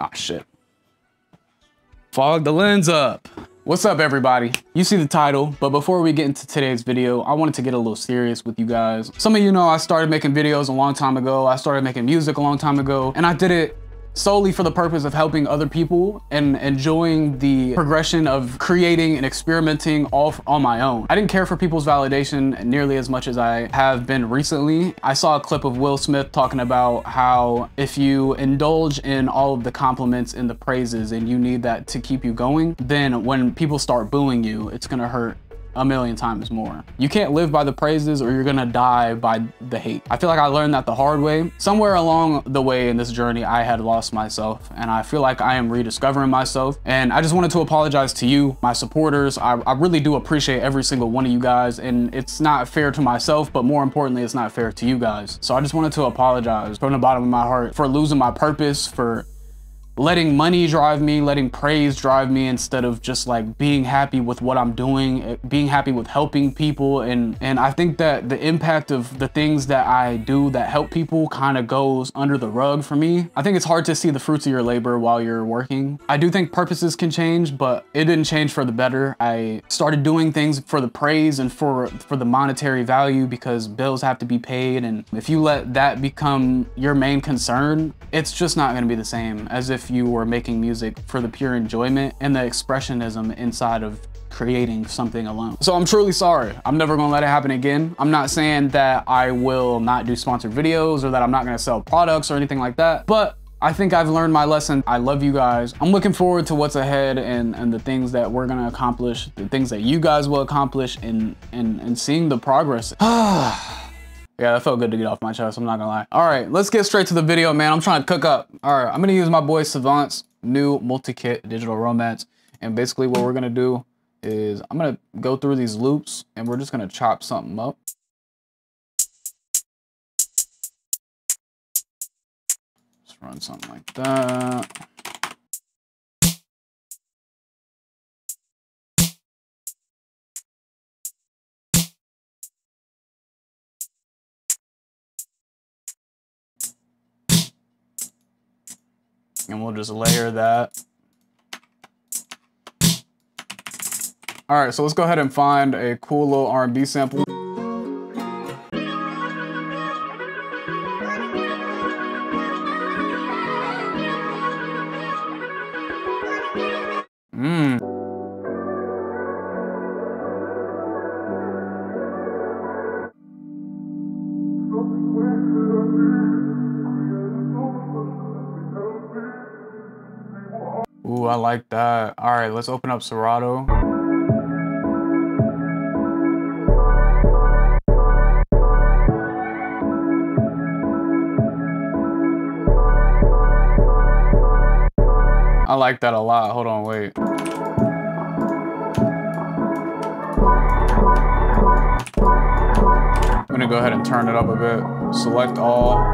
Oh, shit. Fog the lens up. What's up, everybody? You see the title, but before we get into today's video, I wanted to get a little serious with you guys. Some of you know I started making videos a long time ago. I started making music a long time ago, and I did it solely for the purpose of helping other people and enjoying the progression of creating and experimenting all on my own. I didn't care for people's validation nearly as much as I have been recently. I saw a clip of Will Smith talking about how if you indulge in all of the compliments and the praises and you need that to keep you going, then when people start booing you, it's gonna hurt a million times more. You can't live by the praises or you're gonna die by the hate. I feel like I learned that the hard way. Somewhere along the way in this journey, I had lost myself, and I feel like I am rediscovering myself. And I just wanted to apologize to you, my supporters. I really do appreciate every single one of you guys, and it's not fair to myself, but more importantly, it's not fair to you guys. So I just wanted to apologize from the bottom of my heart for losing my purpose, for letting money drive me, letting praise drive me instead of just like being happy with what I'm doing, being happy with helping people. And I think that the impact of the things that I do that help people kind of goes under the rug for me. I think it's hard to see the fruits of your labor while you're working. I do think purposes can change, but it didn't change for the better. I started doing things for the praise and for the monetary value because bills have to be paid. And if you let that become your main concern, it's just not gonna be the same as if you were making music for the pure enjoyment and the expressionism inside of creating something alone. So I'm truly sorry. I'm never gonna let it happen again. I'm not saying that I will not do sponsored videos or that I'm not gonna sell products or anything like that, but I think I've learned my lesson. I love you guys. I'm looking forward to what's ahead and the things that we're gonna accomplish, the things that you guys will accomplish and seeing the progress. Yeah, that felt good to get off my chest, I'm not gonna lie. All right, let's get straight to the video, man. I'm trying to cook up. All right, I'm gonna use my boy Savant's new multi-kit Digital Romance. And basically what we're gonna do is I'm gonna go through these loops and we're just gonna chop something up. Let's run something like that. And we'll just layer that. All right, so let's go ahead and find a cool little R&B sample. Ooh, I like that. All right, let's open up Serato. I like that a lot. Hold on, wait. I'm gonna go ahead and turn it up a bit. Select all.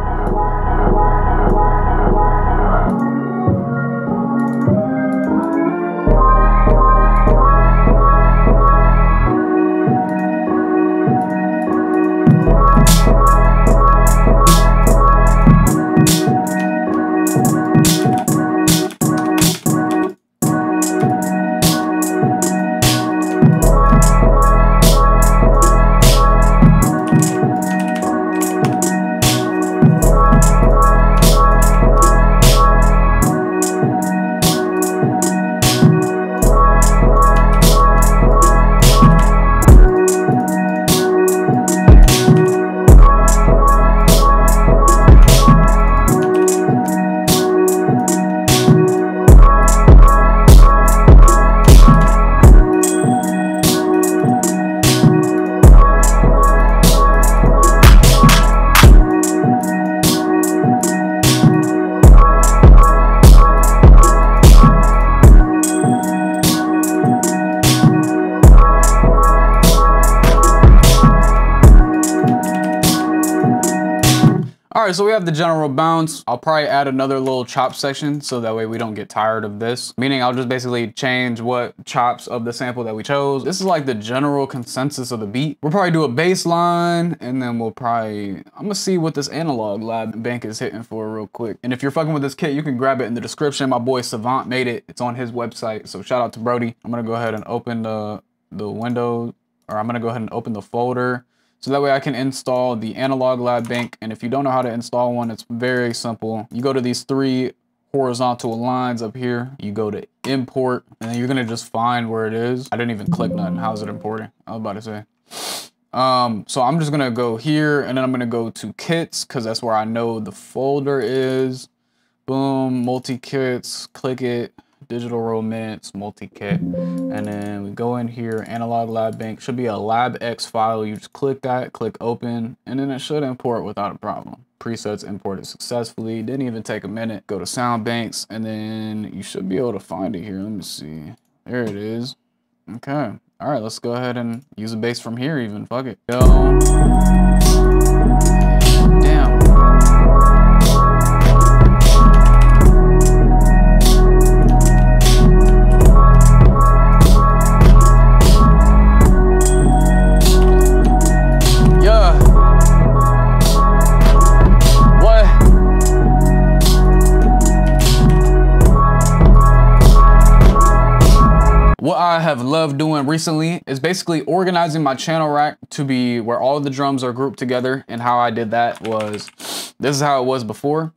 All right, so we have the general bounce. I'll probably add another little chop section so that way we don't get tired of this. Meaning I'll just basically change what chops of the sample that we chose. This is like the general consensus of the beat. We'll probably do a bass line and then we'll probably, I'm gonna see what this Analog Lab bank is hitting for real quick. And if you're fucking with this kit, you can grab it in the description. My boy Savant made it. It's on his website. So shout out to Brody. I'm gonna go ahead and open the window, or I'm gonna go ahead and open the folder. So that way I can install the Analog Lab bank. And if you don't know how to install one, it's very simple. You go to these three horizontal lines up here, you go to import, and then you're gonna just find where it is. I didn't even click nothing. How's it importing? I was about to say. So I'm just gonna go here and then I'm gonna go to kits, cause that's where I know the folder is. Boom, multi-kits, click it. Digital Romance, multi-kit, and then we go in here, Analog Lab bank, should be a LabX file. You just click that, click open, and then it should import without a problem. Presets imported successfully, didn't even take a minute. Go to sound banks, and then you should be able to find it here. Let me see, there it is. Okay, all right, let's go ahead and use a bass from here even, fuck it. Yo. Damn. What I have loved doing recently is basically organizing my channel rack to be where all the drums are grouped together. And how I did that was, this is how it was before.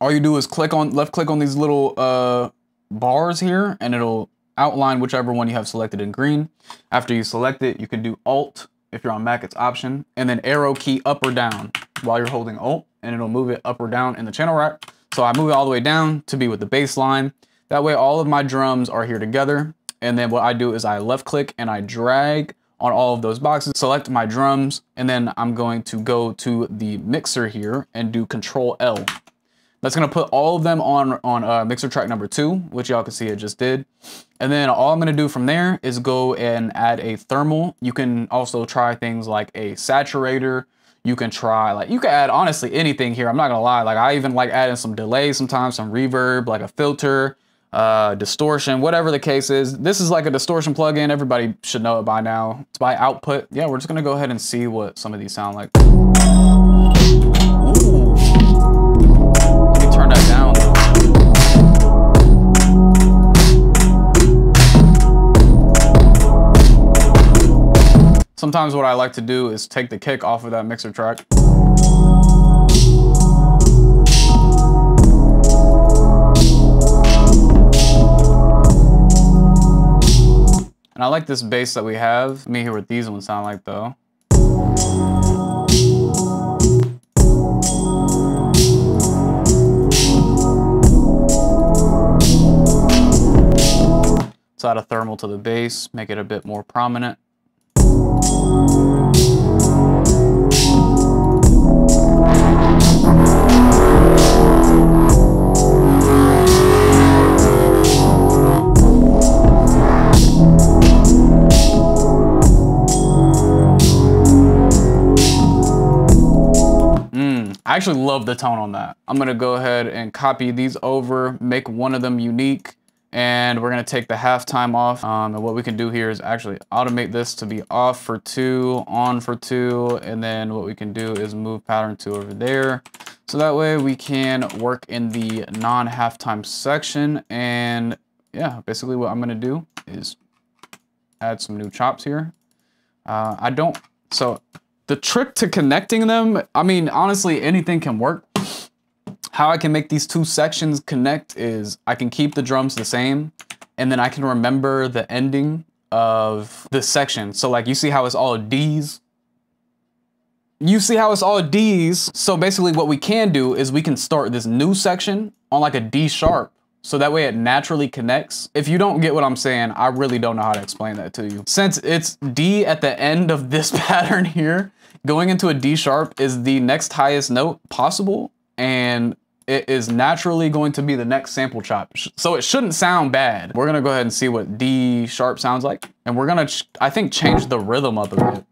All you do is click on, left click on these little bars here, and it'll outline whichever one you have selected in green. After you select it, you can do Alt. If you're on Mac, it's Option, and then arrow key up or down while you're holding Alt, and it'll move it up or down in the channel rack. So I move it all the way down to be with the bass line. That way all of my drums are here together. And then what I do is I left click and I drag on all of those boxes, select my drums, and then I'm going to go to the mixer here and do Control L. That's gonna put all of them on mixer track number 2, which y'all can see it just did. And then all I'm gonna do from there is go and add a thermal. You can also try things like a saturator. You can try, like, you can add honestly anything here. I'm not gonna lie. Like, I even like adding some delay sometimes, some reverb, like a filter, distortion, whatever the case is. This is like a distortion plugin. Everybody should know it by now. It's by Output. Yeah, we're just gonna go ahead and see what some of these sound like. Ooh. Let me turn that down though. Sometimes what I like to do is take the kick off of that mixer track. And I like this bass that we have. Let me hear what these ones sound like though. Let's add a thermal to the bass, make it a bit more prominent. I actually love the tone on that. I'm gonna go ahead and copy these over, make one of them unique, and we're gonna take the halftime off. And what we can do here is actually automate this to be off for 2, on for 2, and then what we can do is move pattern 2 over there. So that way we can work in the non-halftime section. And yeah, basically what I'm gonna do is add some new chops here. The trick to connecting them, I mean, honestly, anything can work. How I can make these two sections connect is I can keep the drums the same, and then I can remember the ending of the section. So like, you see how it's all D's? You see how it's all D's? So basically what we can do is we can start this new section on like a D sharp. So that way it naturally connects. If you don't get what I'm saying, I really don't know how to explain that to you. Since it's D at the end of this pattern here, going into a D sharp is the next highest note possible, and it is naturally going to be the next sample chop. So it shouldn't sound bad. We're gonna go ahead and see what D sharp sounds like, and we're gonna, I think, change the rhythm up a bit.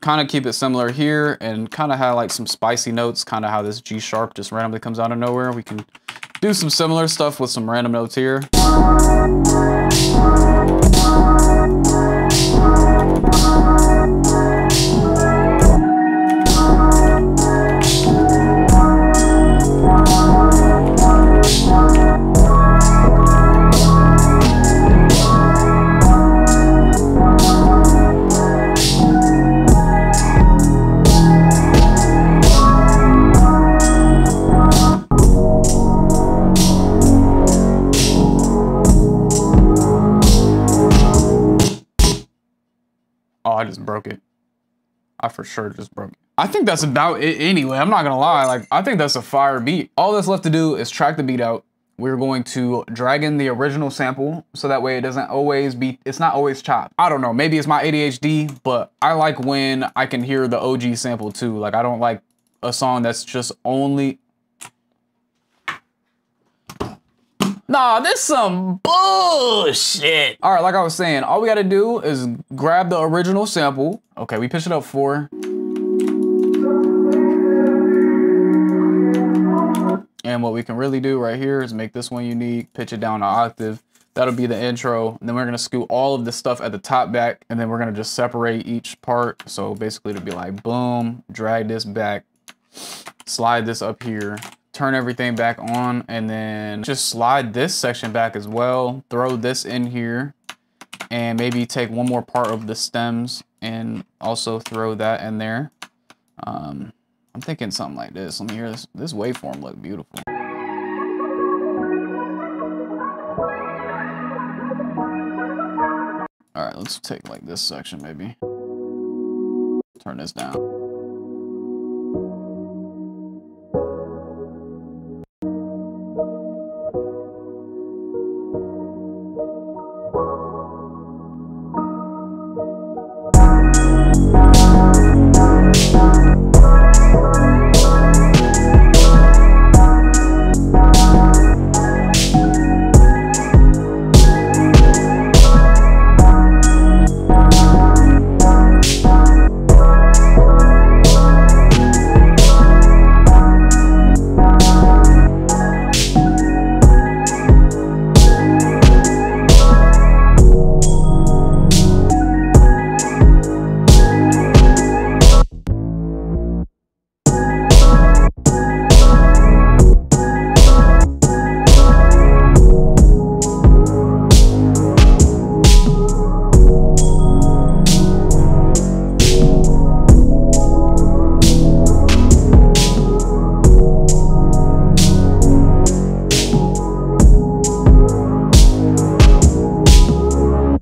Kind of keep it similar here and kind of highlight some spicy notes, kind of how this G sharp just randomly comes out of nowhere. We can do some similar stuff with some random notes here. I just broke it. I for sure just broke it. I think that's about it anyway. I'm not gonna lie. Like, I think that's a fire beat. All that's left to do is track the beat out. We're going to drag in the original sample so that way it doesn't always be, it's not always chopped. I don't know, maybe it's my ADHD, but I like when I can hear the OG sample too. Like, I don't like a song that's just only. Nah, this some bullshit. All right, like I was saying, all we gotta do is grab the original sample. Okay, we pitch it up 4. And what we can really do right here is make this one unique, pitch it down an octave. That'll be the intro. And then we're gonna scoot all of this stuff at the top back, and then we're gonna just separate each part. So basically it'll be like, boom, drag this back, slide this up here, turn everything back on, and then just slide this section back as well. Throw this in here and maybe take one more part of the stems and also throw that in there. I'm thinking something like this. Let me hear this. This waveform look beautiful. All right, let's take like this section maybe. Turn this down.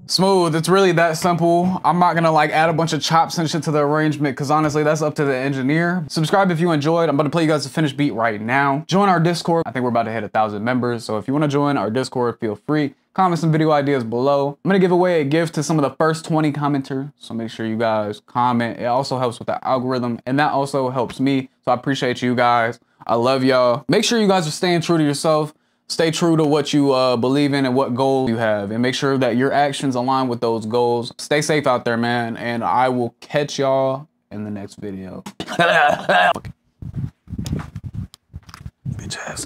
Smooth, it's really that simple. I'm not gonna like add a bunch of chops and shit to the arrangement because honestly, that's up to the engineer. Subscribe if you enjoyed. I'm gonna play you guys the finished beat right now. Join our Discord. I think we're about to hit 1,000 members. So if you wanna join our Discord, feel free. Comment some video ideas below. I'm gonna give away a gift to some of the first 20 commenters. So make sure you guys comment. It also helps with the algorithm and that also helps me. So I appreciate you guys. I love y'all. Make sure you guys are staying true to yourself. Stay true to what you believe in and what goal you have, and make sure that your actions align with those goals. Stay safe out there, man, and I will catch y'all in the next video. Bitch ass.